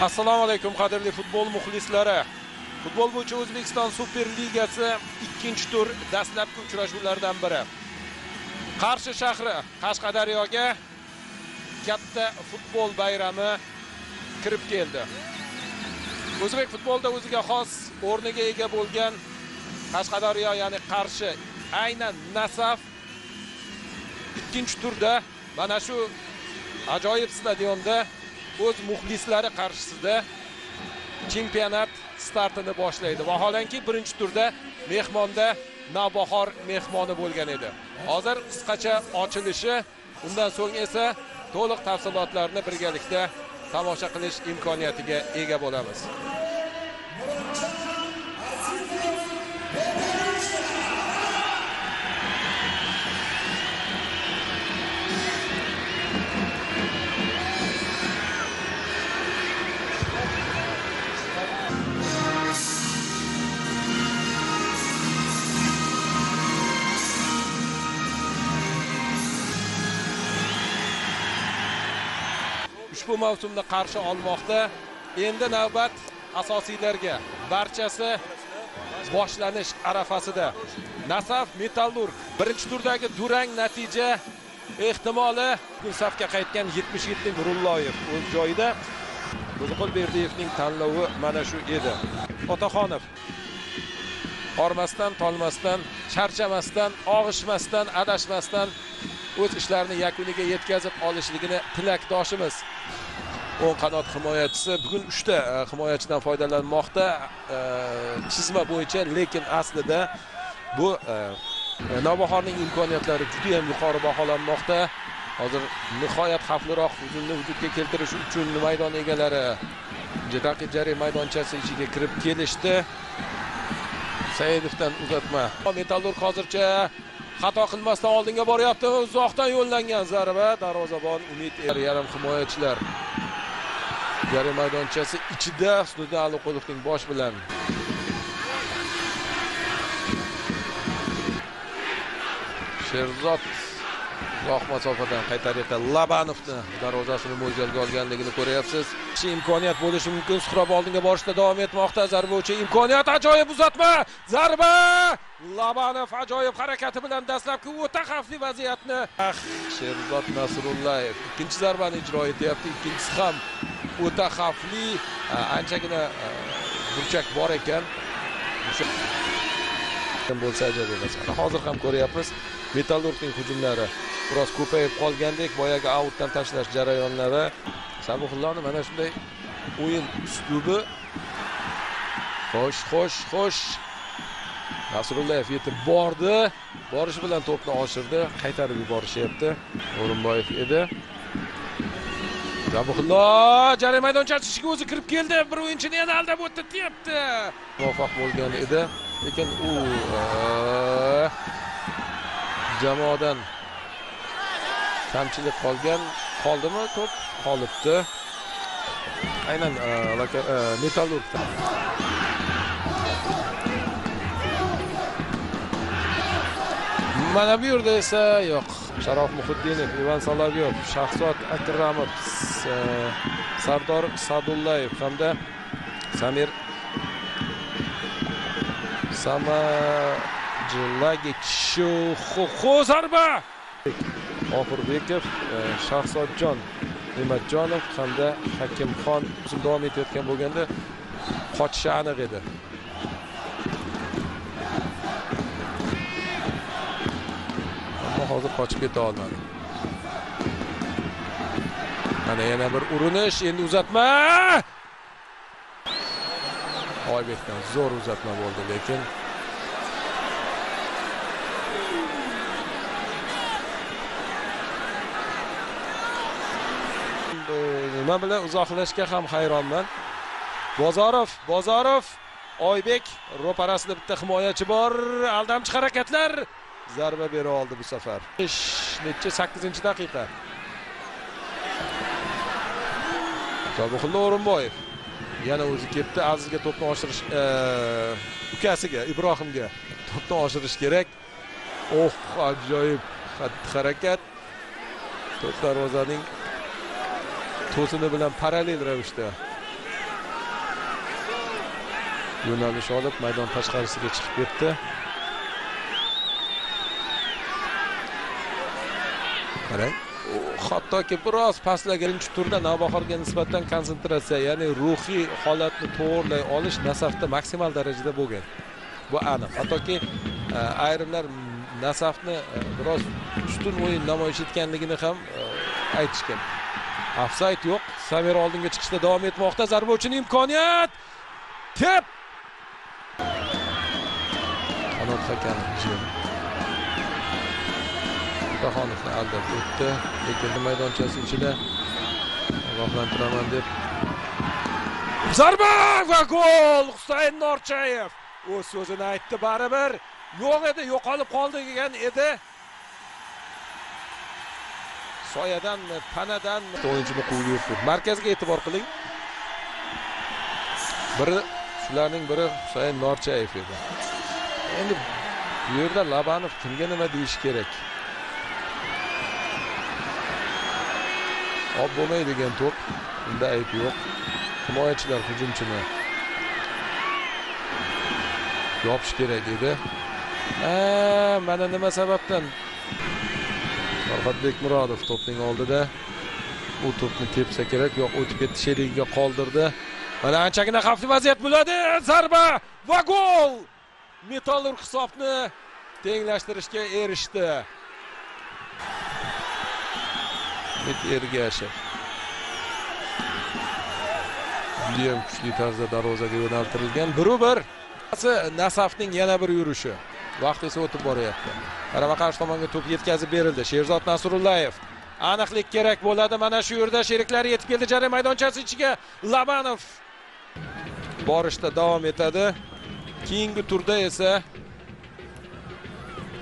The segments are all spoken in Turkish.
Assalomu alaykum qadrli futbol muxlislari. Futbol bo'yicha O'zbekiston Superligasi 2-tur dastlabki uchrashuvlaridan biri. Qarshi shahri Qashqadaryoga katta futbol bayrami kirib keldi. O'zbek futbolida o'ziga xos o'rniga ega bo'lgan Qashqadaryo, ya'ni Qarshi, aynan Nasaf 2-turda mana shu ajoyib stadionda o'z muxlislari qarshisida chempionat startini boshlaydi. Vaholanki 1-turda mehmonda Navbahor mehmoni bo'lgan edi. Hozir qisqacha ochilishi, undan so'ng esa to'liq tafsilotlarni birgalikda tomosha qilish imkoniyatiga ega bo'lamiz. Bu mavsumni Qarshi olmoqda. Endi navbat asosiylarga. Barchasi boshlanish arafasida. Nasaf Metallurg 1-turdagi durang natija ehtimoli safga qaytgan 77lik Sadullayev o'z joyida. Qo'ziqul Berdiyevning tanlovi mana shu edi. Otaxonov qormasdan, tolmasdan, charchamasdan, og'ishmasdan, adashmasdan o'z ishlarini yakuniga yetkazib olishligini tilakdoshimiz. O'ng qanot himoyachisi bugun 3 ta himoyachidan foydalanmoqda chizma bo'yicha, lekin aslida bu Navbahorning imkoniyatlari juda ham yuqori baholanmoqda. Hozir nihoyat xavfliroq hujumni vujudga keltirish uchun maydon egalari jiddiy jari maydonchasi ichiga kirib kelishdi. Sayedovdan uzatma. Metallurg hozircha xato qilmasdan oldinga boryapti. Uzoqdan yo'llangan zarba, darvozabon Umid yarim himoyachilar yarim maydonchasi ichida ustida Aliqulovning bosh bilan. Sherzod uzoq masofadan qaytarayotdi. Lavanovni darvozasini mo'ljalga olganligini ko'ryapsiz. Kishi imkoniyat bo'lishi mumkin. Suhrab oldinga borishda davom etmoqda. Zarba uchun imkoniyat, ajoyib uzatma. Zarba! Lavanov ajoyib harakati bilan dastlabki o'ta xavfli vaziyatni Sherzod Nasrulloyev ikkinchi zarbani ijro etyapti. Ikkinchisi ham o'ta xavfli, anchagina burchak bor ekan. Bo'lsa ajoyib emas. Hozir ham ko'ryapmiz. Metallurgning hujumlari biroz ko'payib qolgandek, boyaga autdan tashlash jarayonlari. Sabuhullohning mana shunday o'yin uslubi. Xo'sh. Nasrullayev yetib bordi. Borishi bilan to'pni oshirdi, qaytarib yuborishyapti. O'rinboyev edi. Sabuhulloh jarima maydonchasiga o'zi kirib keldi. Bir o'yinchini yana aldab o'tdi, tepdi. Muvaffaq bo'lgan edi, lekin u jamoadan kamchilik qolgan. Qoldimi? To'p qolibdi. Aynan Metallurg. Mana bu yerda esa yo'q. Sharof Muhiddinov, Ivan Salavyor, Shakhsod Akramov, Sardorov, Sadullayev hamda Samir Sama Jelagiç. Zarba! Oxirbekov, Shaxsodjon Ne'matjonov hamda Hakimxon davom etayotgan bo'lganda qochishi aniq edi. Ammo hozir qochib keta olmadi. Mana yana bir urinish, endi uzatma. Oybekdan zo'r uzatma bo'ldi, lekin men bilan uzoqlashga ham hayronman. Bozorov, Oybek ro'parasida bitta himoyachi bor. Aldamchi harakatlar, zarba bera oldi bu safar. 8-daqiqa. To'g'ri, O'rinboyev yana o'zi ketdi. Azizga to'pni oshirish, ukasiga Ibrohimga to'pni oshirish kerak. Oh, ajoyib harakat. To'p darvozaning to'sini bilan parallel ravishda yo'nalish olib maydon tashqarisiga chiqib ketdi. Qarang, hattoki biroz pastlaganchi turda Navbahorga nisbatan konsentratsiya, ya'ni ruhiy holatni to'g'rilay olish Nasafda maksimal darajada bo'lgan. Bu aniq. Hattoki ayrimlar Nasafni biroz ustun o'yin namoyish etganligini ham aytishgan. Ofsayt yo'q. Samir oldinga chiqishda davom etmoqda. Zarba uchun imkoniyat. Tep. Qanot hakamchi. Dahonovni aldab o'tdi. Lekin maydonchasi ichida ogohlantiraman deb. Zarba va gol! Hüseyin Norçayev o'z so'zini aytdi. Baribir yo'q edi, yo'qolib qoldi degan edi. Soyadan, panadan o'yinchini quvib yurdi. Markazga e'tibor qiling. Biri, shularning biri Hüseyin Norçayev edi. Endi bu yerda Lavanov kimga nima deyish kerak? Ob bo'lmaydigan to'p, unda ayb yo'q. Himoyachilar hujumchini yopish kerak edi. Mana nima sababdan Farhodbek Muradov topning oldida u topni tepsa kerak, yo'q o'tib ketdi, sherigiga qoldirdi. Mana anchagina xavfli vaziyat bo'ladi. Zarba va gol! Metallurg hisobni tenglashtirishga erishdi. Ergashev. Juda kuchli tarzda darvozaga yo'naltirilgan 1-1. Nasafning yana bir yurishi. Vaqt esa o'tib boryapti. Qarama-qarshi tomonga to'p yetkazib berildi. Sherzod Nasrulloyev. Aniqlik kerak bo'ladi. Mana shu yerda sheriklari yetib keldi jarima maydonchasi ichiga. Lavanov borishda davom etadi. Keyingi turda esa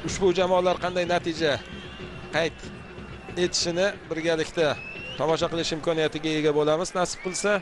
ushbu jamoalar qanday natija qayd etishini birgalikda tomosha qilish imkoniyatiga ega bo'lamiz, nasib qilsa.